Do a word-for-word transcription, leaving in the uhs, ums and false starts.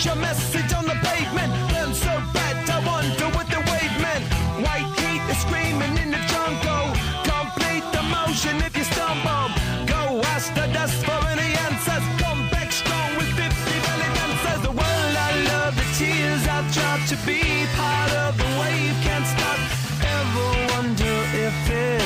Put your message on the pavement. Burned so bad, I wonder what the wave meant. White heat is screaming in the jungle. Complete the motion if you stumble. Go ask the dust for any answers. Come back strong with fifty belly dancers. The world I love, the tears I tried to be part of. The wave can't stop. Ever wonder if it